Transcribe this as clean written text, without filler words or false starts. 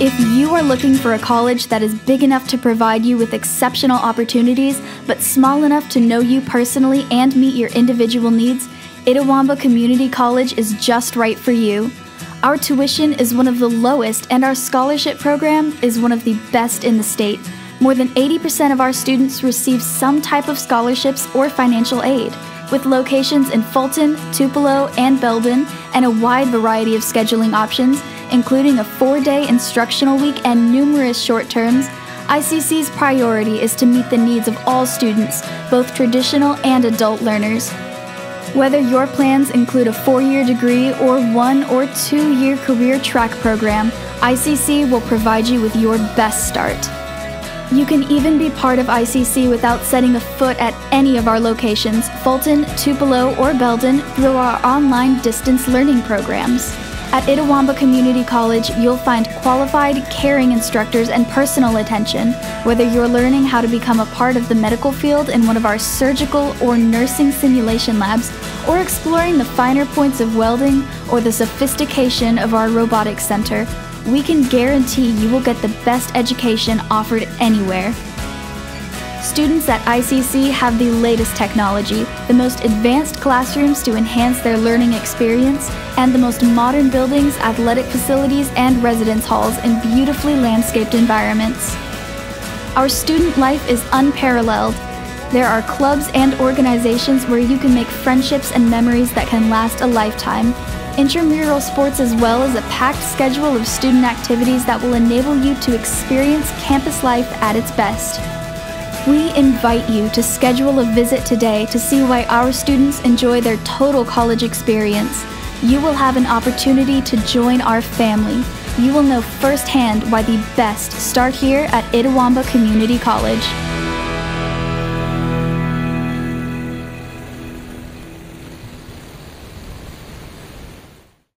If you are looking for a college that is big enough to provide you with exceptional opportunities, but small enough to know you personally and meet your individual needs, Itawamba Community College is just right for you. Our tuition is one of the lowest, and our scholarship program is one of the best in the state. More than 80% of our students receive some type of scholarships or financial aid, with locations in Fulton, Tupelo, and Belden, and a wide variety of scheduling options, including a 4-day instructional week and numerous short terms. ICC's priority is to meet the needs of all students, both traditional and adult learners. Whether your plans include a 4-year degree or 1 or 2-year career track program, ICC will provide you with your best start. You can even be part of ICC without setting a foot at any of our locations, Fulton, Tupelo, or Belden, through our online distance learning programs. At Itawamba Community College, you'll find qualified, caring instructors and personal attention. Whether you're learning how to become a part of the medical field in one of our surgical or nursing simulation labs, or exploring the finer points of welding or the sophistication of our robotics center, we can guarantee you will get the best education offered anywhere. Students at ICC have the latest technology, the most advanced classrooms to enhance their learning experience, and the most modern buildings, athletic facilities, and residence halls in beautifully landscaped environments. Our student life is unparalleled. There are clubs and organizations where you can make friendships and memories that can last a lifetime. Intramural sports, as well as a packed schedule of student activities that will enable you to experience campus life at its best. We invite you to schedule a visit today to see why our students enjoy their total college experience. You will have an opportunity to join our family. You will know firsthand why the best start here at Itawamba Community College.